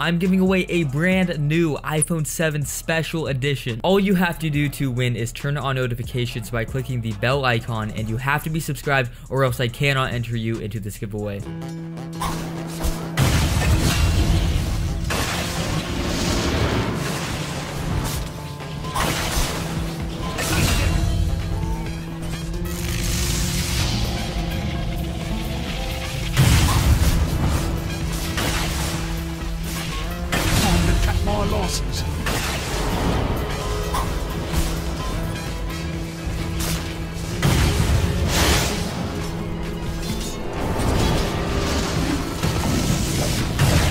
I'm giving away a brand new iPhone 7 Special Edition. All you have to do to win is turn on notifications by clicking the bell icon, and you have to be subscribed or else I cannot enter you into this giveaway. Losses.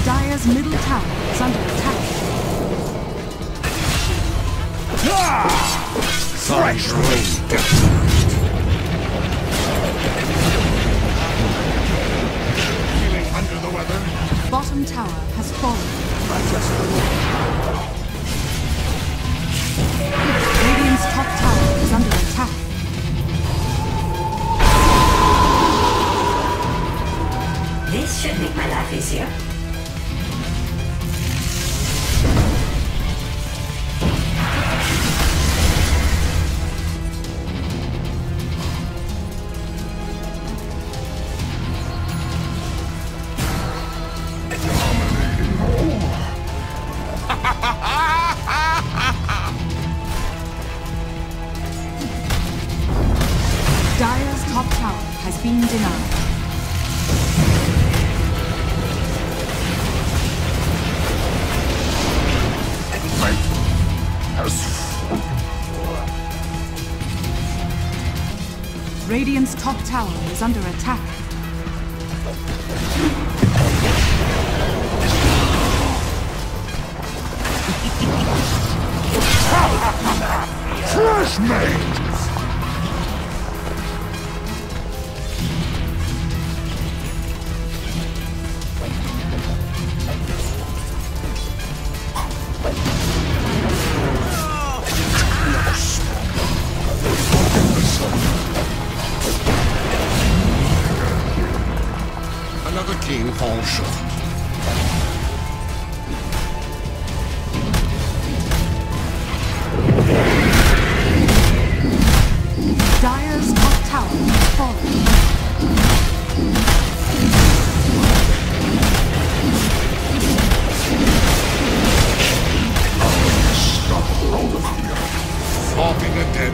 Dire's middle tower is under attack. Fresh raid. Feeling under the weather. Bottom tower has fallen. Radiant's top tower is under attack. This should make my life easier. Dire's top tower has been denied. Fight has... Radiant's top tower is under attack. Flashmate! Another king falls short. Dire's top tower is falling. Unstoppable here. Flopping a dead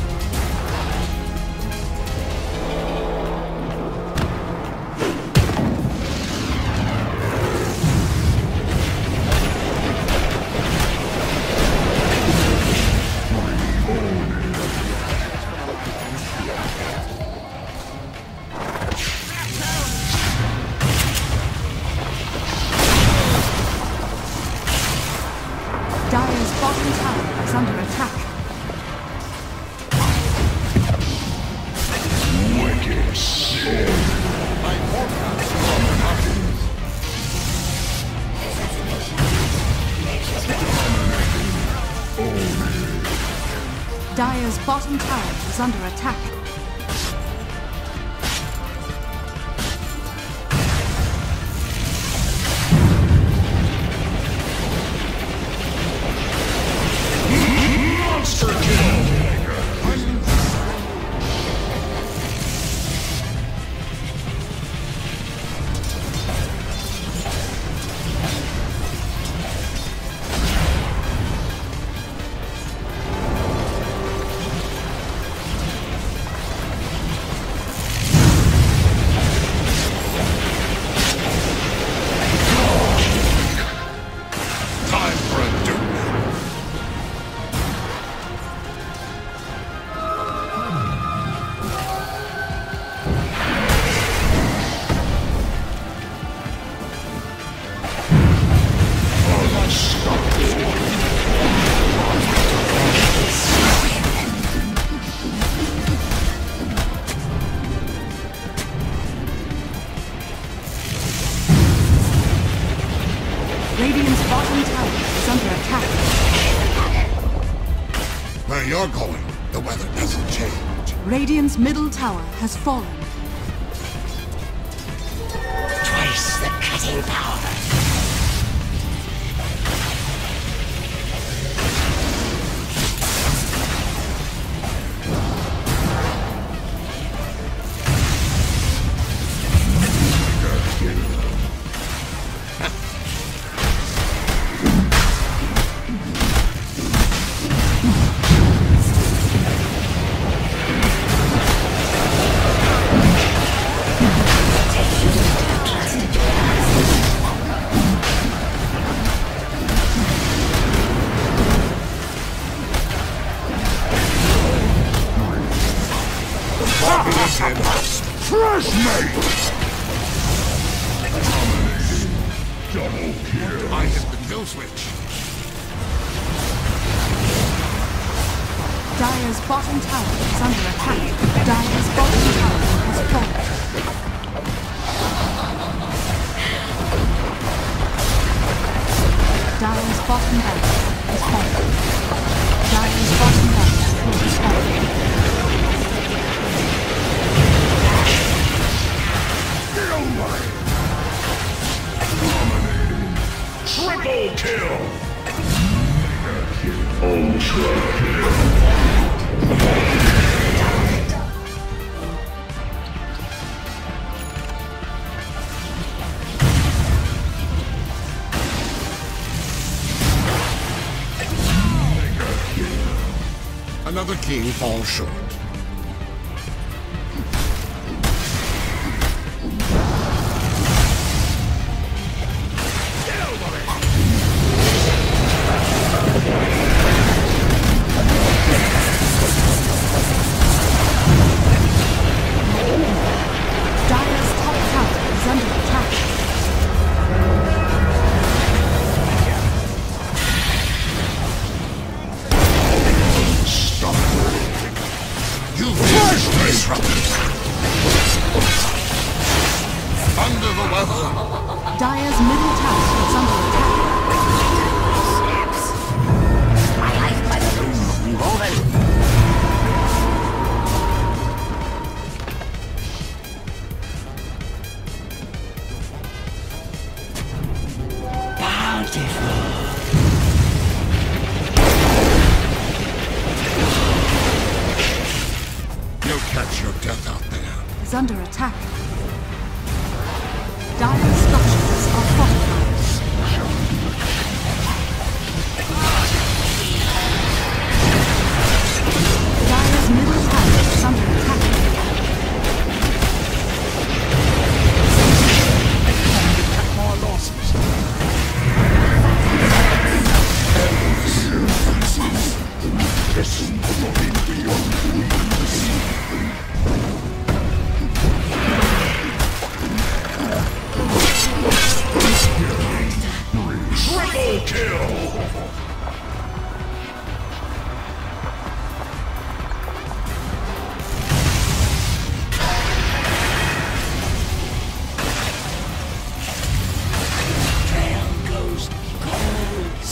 Dire's bottom tower is under attack. Wicked sin. My forecast is on the mountains. Dire's bottom tower is under attack. Radiant's bottom tower is under attack. Where you're going, the weather doesn't change. Radiant's middle tower has fallen. Twice the cutting power. Double kill. I hit the kill switch. Dire's bottom tower is under attack. Dire's bottom tower has fallen. Dire's bottom tower has fallen. Dire's bottom tower has fallen. Get away! Triple kill! Mega kill. Ultra kill. Mega kill. Another king falls short.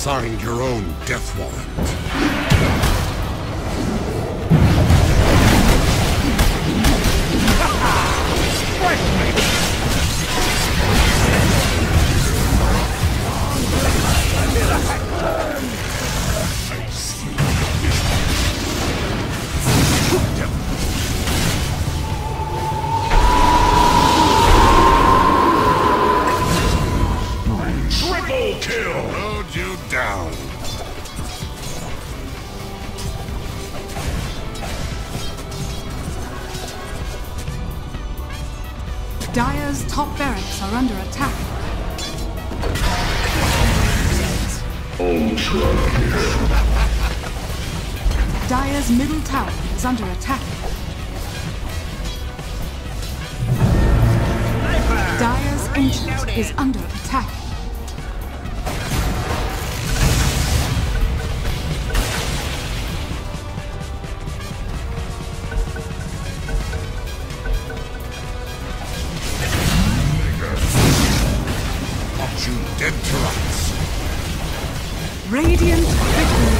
Sign your own death warrant. Dire's top barracks are under attack. Ultra kill. Dire's middle tower is under attack. Dire's ancient is under attack. Dead to rights. Radiant victory.